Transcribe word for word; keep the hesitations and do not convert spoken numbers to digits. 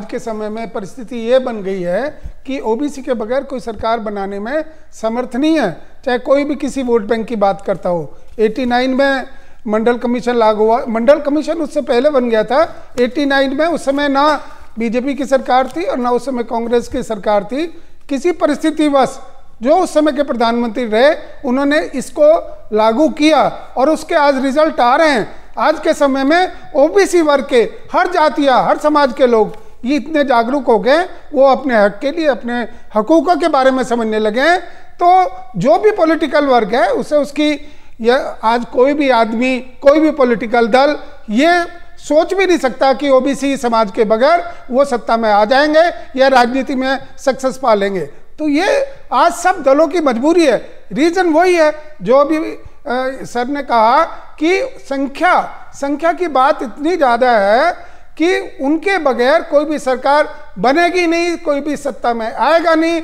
आज के समय में परिस्थिति ये बन गई है कि ओबीसी के बगैर कोई सरकार बनाने में समर्थ नहीं है, चाहे कोई भी किसी वोट बैंक की बात करता हो। नवासी में मंडल कमीशन लागू हुआ, मंडल कमीशन उससे पहले बन गया था। नवासी में उस समय ना बीजेपी की सरकार थी और ना उस समय कांग्रेस की सरकार थी। किसी परिस्थितिवश जो उस समय के प्रधानमंत्री रहे उन्होंने इसको लागू किया और उसके आज रिजल्ट आ रहे हैं। आज के समय में ओबीसी वर्ग के हर जातिया हर समाज के लोग ये इतने जागरूक हो गए, वो अपने हक के लिए अपने हकूकों के बारे में समझने लगे हैं। तो जो भी पॉलिटिकल वर्ग है उसे उसकी या आज कोई भी आदमी कोई भी पॉलिटिकल दल ये सोच भी नहीं सकता कि ओबीसी समाज के बगैर वो सत्ता में आ जाएंगे या राजनीति में सक्सेस पा लेंगे। तो ये आज सब दलों की मजबूरी है। रीज़न वही है जो भी आ, सर ने कहा कि संख्या संख्या की बात इतनी ज़्यादा है कि उनके बगैर कोई भी सरकार बनेगी नहीं, कोई भी सत्ता में आएगा नहीं।